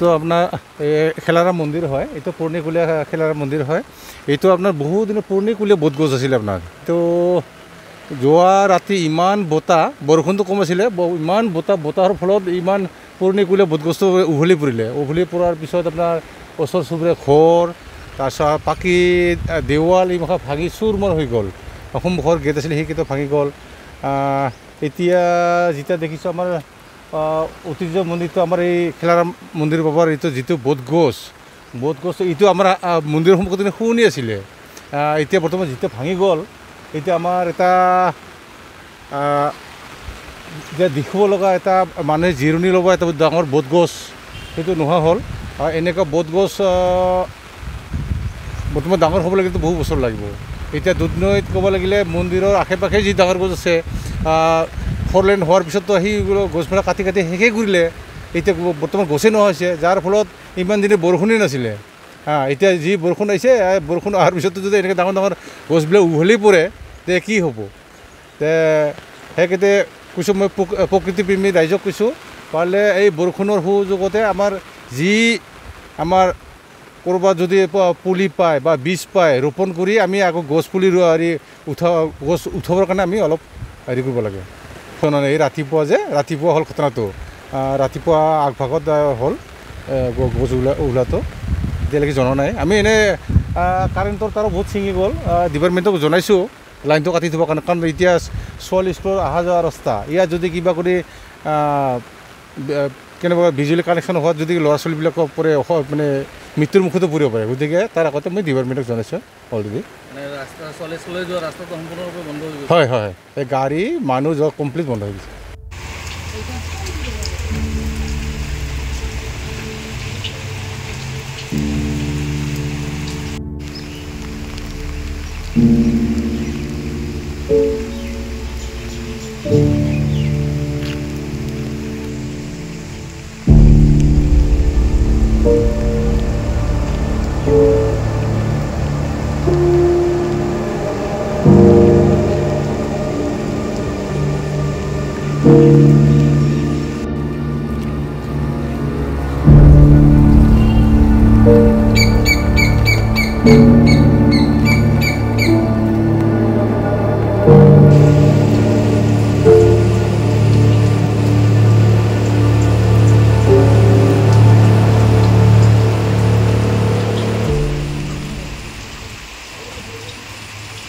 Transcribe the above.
तो अपना खेलारा मंदिर है ये तो पुर्णिकुलिया खेलारा मंदिर है ये तो अपना बहुत दिन पुर्णिकुलिया बोट गज आछिले अपना तो जोआ राति इमान बता बरखुन तो कम आछिले इमान बता बतार फलत इमान पुर्णिकुलिया बोट गज उभलि परिले उभलि परार पिছত अपना ओसर सुबरे घर तार पाकी देवाल इमखा भांगी चूरमार हो गल घर गेट आछिले हे गेट भांगी गल एतिया जिता देखिसो आमार ঐতিহ্য মন্দির তো আমার এই খেলার মন্দির বাবার এই যে বোট গছ এই আমার মন্দির সম্পর্কে শুনি আসলে এটা বর্তমান যেটা ভাঙি গল এটা আমার এটা দেখব লগা এটা মানুষে জিৰণি লব এটা ডাঙৰ বোট গছ সেই নোহা হল আৰু এনেকুৱা বোট গছ বর্তমান ডাঙৰ হব লাগিলে বহু বছৰ লাগিব এটা দুধনৈত কব লাগিলে মন্দিৰৰ আশে পাশে যি ডাঙৰ গছ আছে फोरलेन हार पास तो गजा काटि काटि शेष घूरले इतना बर्तमान गचे ना जार फल इन दिन बरखुण नाছিলে हाँ इतना जी बरखुण आसे बरखुण अहार पास जो एने डाँर डाँर गजब उभलि पड़े ते कि हम तेकते कैसा मैं प्रकृति प्रेमी राइजक कैसा पाले बरखुणर सुजोगते आमार जी आमार कौरबा जो पुलि पाए बीज पाए रोपण कर आम आगे गज पुलि उठा गज उठाबर कारण अलग हेरी लगे এই ৰাতিপুৱা যে ৰাতিপুৱা হল ঘটনাটো ৰাতিপুৱা আগভাগত হল গছ উলাতো এতিয়ালৈকে জনা নাই আমি এনে কাৰেণ্টৰ তাৰো বহুত ছিঙি গ'ল ডিপাৰ্টমেণ্টক জনাইছোঁ লাইনটো কাটি দিব কাৰণ এতিয়া ৪৪ ষ্টৰ অহা যোৱা ৰাস্তা ইয়া যদি কিবা কৰি কেনেবাকৈ বিজুলী কানেকশ্যন হোৱাত যদি ল'ৰা ছোৱালীবিলাকৰ পৰে মানে মৃত্যুৰ মুখতো পৰিব পাৰে গতিকে তাৰ আগতে মই ডিপাৰ্টমেণ্টক জনাইছোঁ অলৰেডি गाड़ी मानु जो कम्प्लीट बंद हो गई।